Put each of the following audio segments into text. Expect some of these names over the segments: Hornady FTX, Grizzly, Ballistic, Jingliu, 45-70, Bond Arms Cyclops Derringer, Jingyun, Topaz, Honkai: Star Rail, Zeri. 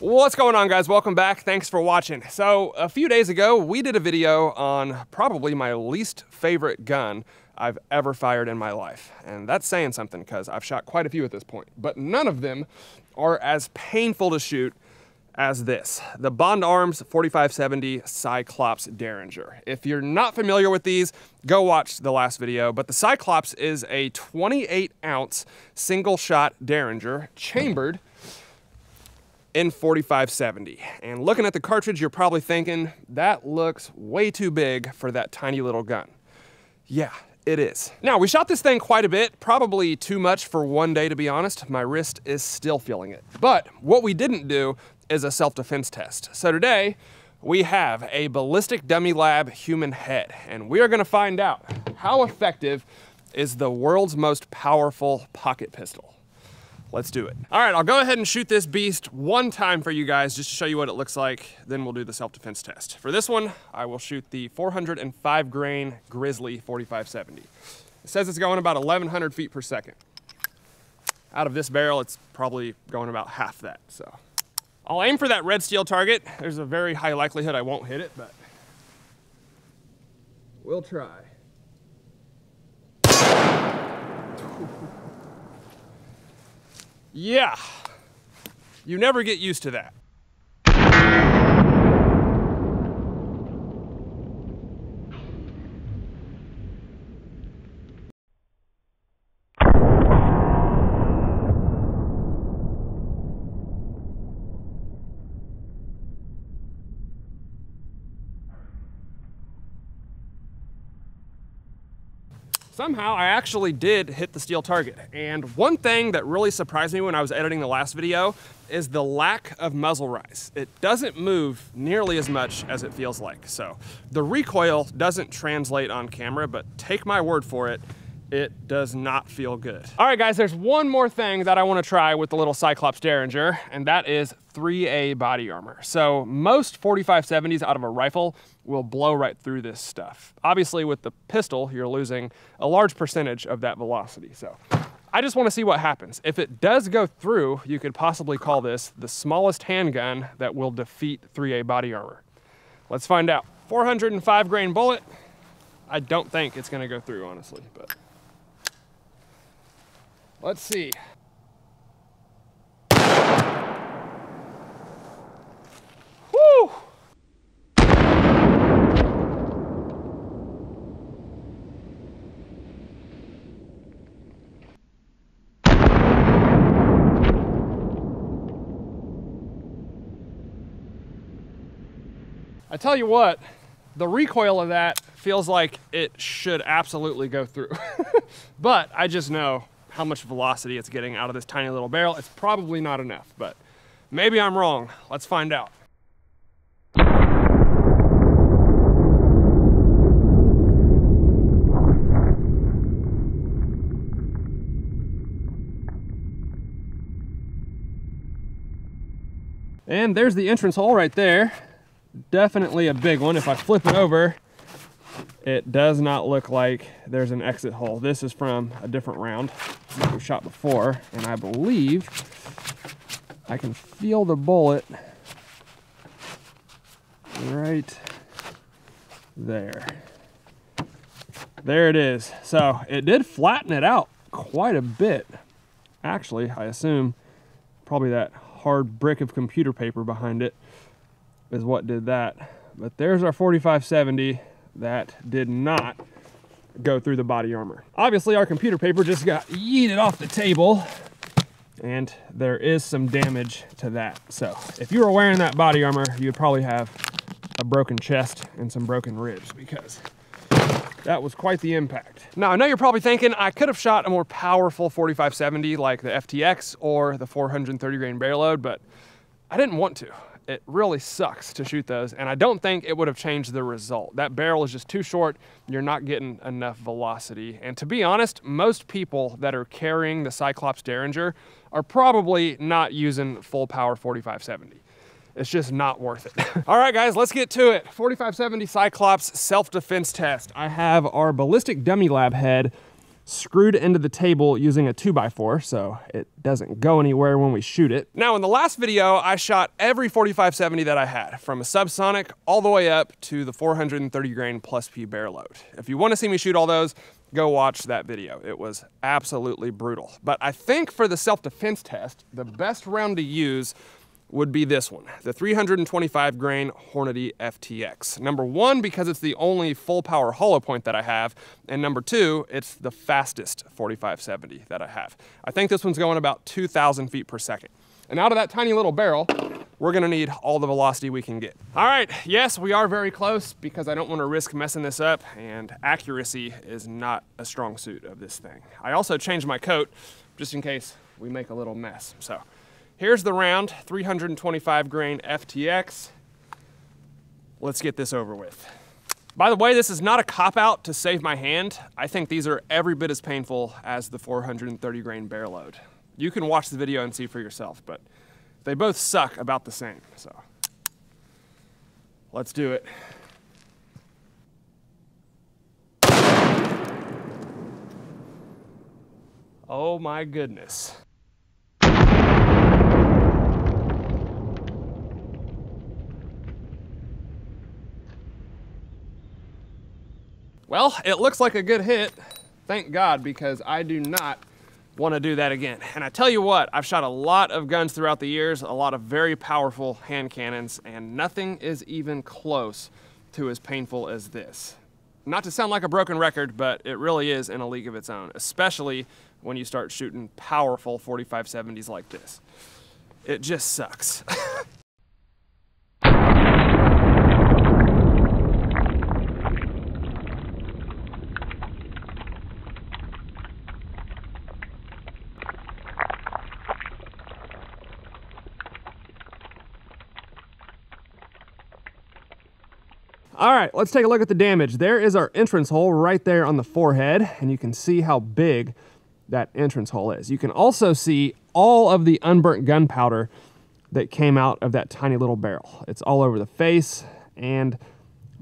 What's going on, guys? Welcome back. Thanks for watching. So a few days ago, we did a video on probably my least favorite gun I've ever fired in my life. And that's saying something because I've shot quite a few at this point, but none of them are as painful to shoot as this, the Bond Arms 45-70 Cyclops Derringer. If you're not familiar with these, go watch the last video, but the Cyclops is a 28-ounce single-shot Derringer chambered in 45-70. And looking at the cartridge, you're probably thinking, that looks way too big for that tiny little gun. Yeah. It is. Now, we shot this thing quite a bit, probably too much for one day, to be honest. My wrist is still feeling it. But what we didn't do is a self-defense test. So today, we have a ballistic dummy lab human head, and we are gonna find out how effective is the world's most powerful pocket pistol. Let's do it. All right, I'll go ahead and shoot this beast one time for you guys just to show you what it looks like, then we'll do the self-defense test. For this one, I will shoot the 405 grain Grizzly 45-70. It says it's going about 1,100 feet per second. Out of this barrel, it's probably going about half that, so. I'll aim for that red steel target. There's a very high likelihood I won't hit it, but we'll try. Yeah, you never get used to that. Somehow I actually did hit the steel target. And one thing that really surprised me when I was editing the last video is the lack of muzzle rise. It doesn't move nearly as much as it feels like. So the recoil doesn't translate on camera, but take my word for it, it does not feel good. All right, guys, there's one more thing that I wanna try with the little Cyclops Derringer, and that is 3A body armor. So most 45-70s out of a rifle will blow right through this stuff. Obviously with the pistol, you're losing a large percentage of that velocity. So I just wanna see what happens. If it does go through, you could possibly call this the smallest handgun that will defeat 3A body armor. Let's find out. 405 grain bullet. I don't think it's gonna go through, honestly, but let's see. Woo! I tell you what, the recoil of that feels like it should absolutely go through. But I just know how much velocity it's getting out of this tiny little barrel. It's probably not enough, but maybe I'm wrong. Let's find out. And there's the entrance hole right there. Definitely a big one. If I flip it over, it does not look like there's an exit hole. This is from a different round that we shot before, and I believe I can feel the bullet right there. There it is. So it did flatten it out quite a bit. Actually, I assume probably that hard brick of computer paper behind it is what did that. But there's our 45-70 that did not go through the body armor. Obviously, our computer paper just got yeeted off the table, and there is some damage to that. So if you were wearing that body armor, you'd probably have a broken chest and some broken ribs, because that was quite the impact. Now, I know you're probably thinking I could have shot a more powerful 45-70 like the FTX or the 430 grain barrel load, but I didn't want to. It really sucks to shoot those, and I don't think it would have changed the result. That barrel is just too short. You're not getting enough velocity. And to be honest, most people that are carrying the Cyclops Derringer are probably not using full power 45-70. It's just not worth it. All right, guys, let's get to it. 45-70 Cyclops self-defense test. I have our ballistic dummy lab head screwed into the table using a 2x4, so it doesn't go anywhere when we shoot it. Now, in the last video, I shot every 45-70 that I had, from a subsonic all the way up to the 430 grain plus P bear load. If you want to see me shoot all those, go watch that video. It was absolutely brutal. But I think for the self-defense test, the best round to use would be this one, the 325 grain Hornady FTX. Number one, because it's the only full power hollow point that I have, and number two, it's the fastest 45-70 that I have. I think this one's going about 2,000 feet per second. And out of that tiny little barrel, we're gonna need all the velocity we can get. All right, yes, we are very close because I don't wanna risk messing this up, and accuracy is not a strong suit of this thing. I also changed my coat just in case we make a little mess, so. Here's the round, 325 grain FTX. Let's get this over with. By the way, this is not a cop-out to save my hand. I think these are every bit as painful as the 430 grain bear load. You can watch the video and see for yourself, but they both suck about the same, so let's do it. Oh my goodness. Well, it looks like a good hit, thank God, because I do not want to do that again. And I tell you what, I've shot a lot of guns throughout the years, a lot of very powerful hand cannons, and nothing is even close to as painful as this. Not to sound like a broken record, but it really is in a league of its own, especially when you start shooting powerful 45-70s like this. It just sucks. All right, let's take a look at the damage. There is our entrance hole right there on the forehead, and you can see how big that entrance hole is. You can also see all of the unburnt gunpowder that came out of that tiny little barrel. It's all over the face and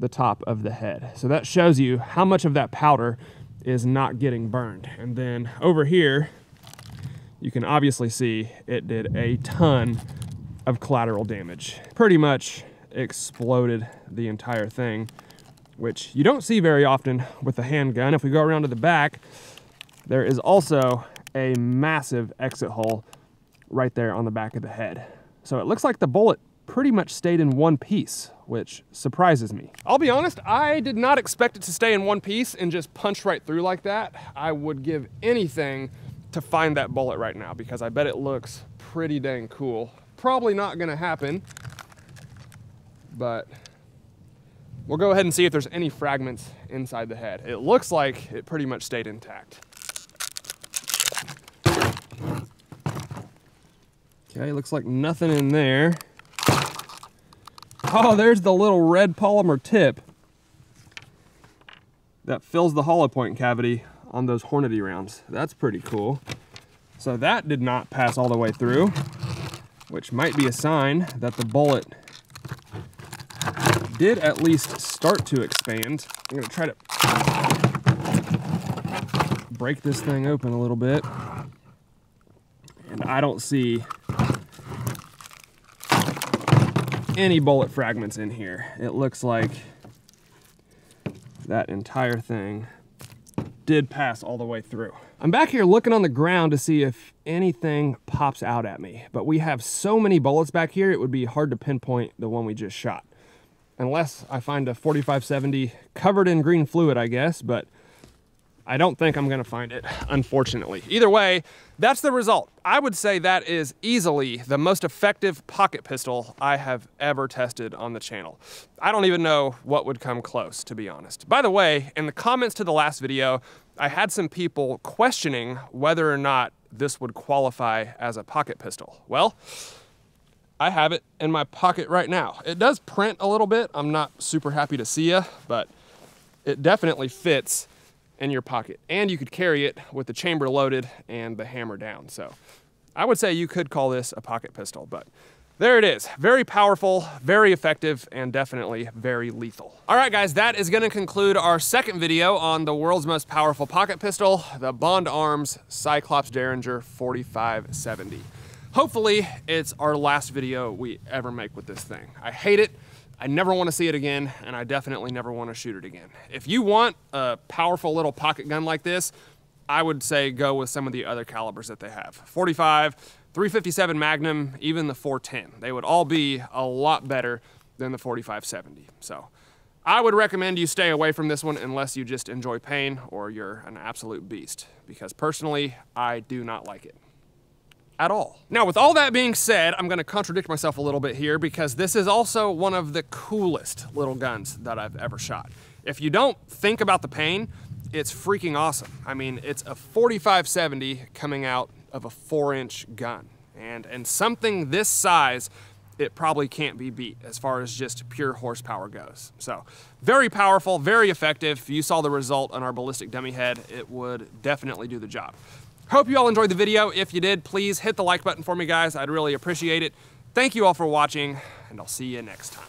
the top of the head. So that shows you how much of that powder is not getting burned. And then over here, you can obviously see it did a ton of collateral damage. Pretty much exploded the entire thing, which you don't see very often with a handgun. If we go around to the back, there is also a massive exit hole right there on the back of the head. So it looks like the bullet pretty much stayed in one piece, which surprises me. I'll be honest, I did not expect it to stay in one piece and just punch right through like that. I would give anything to find that bullet right now because I bet it looks pretty dang cool. Probably not gonna happen, but we'll go ahead and see if there's any fragments inside the head. It looks like it pretty much stayed intact. Okay, looks like nothing in there. Oh, there's the little red polymer tip that fills the hollow point cavity on those Hornady rounds. That's pretty cool. So that did not pass all the way through, which might be a sign that the bullet did at least start to expand. I'm gonna try to break this thing open a little bit. And I don't see any bullet fragments in here. It looks like that entire thing did pass all the way through. I'm back here looking on the ground to see if anything pops out at me, but we have so many bullets back here, it would be hard to pinpoint the one we just shot. Unless I find a 45-70 covered in green fluid, I guess, but I don't think I'm gonna find it, unfortunately. Either way, that's the result. I would say that is easily the most effective pocket pistol I have ever tested on the channel. I don't even know what would come close, to be honest. By the way, in the comments to the last video, I had some people questioning whether or not this would qualify as a pocket pistol. Well, I have it in my pocket right now. It does print a little bit. I'm not super happy to see ya, but it definitely fits in your pocket. And you could carry it with the chamber loaded and the hammer down. So I would say you could call this a pocket pistol, but There it is. Very powerful, very effective, and definitely very lethal. All right, guys, that is gonna conclude our second video on the world's most powerful pocket pistol, the Bond Arms Cyclops Derringer 45-70. Hopefully, it's our last video we ever make with this thing. I hate it, I never wanna see it again, and I definitely never wanna shoot it again. If you want a powerful little pocket gun like this, I would say go with some of the other calibers that they have. 45, 357 Magnum, even the 410. They would all be a lot better than the 45-70. So I would recommend you stay away from this one unless you just enjoy pain or you're an absolute beast, because personally, I do not like it at all. Now, with all that being said, I'm gonna contradict myself a little bit here, because this is also one of the coolest little guns that I've ever shot. If you don't think about the pain, it's freaking awesome. I mean, it's a 45-70 coming out of a 4-inch gun. And something this size, it probably can't be beat as far as just pure horsepower goes. So very powerful, very effective. You saw the result on our ballistic dummy head. It would definitely do the job. Hope you all enjoyed the video. If you did, please hit the like button for me, guys. I'd really appreciate it. Thank you all for watching, and I'll see you next time.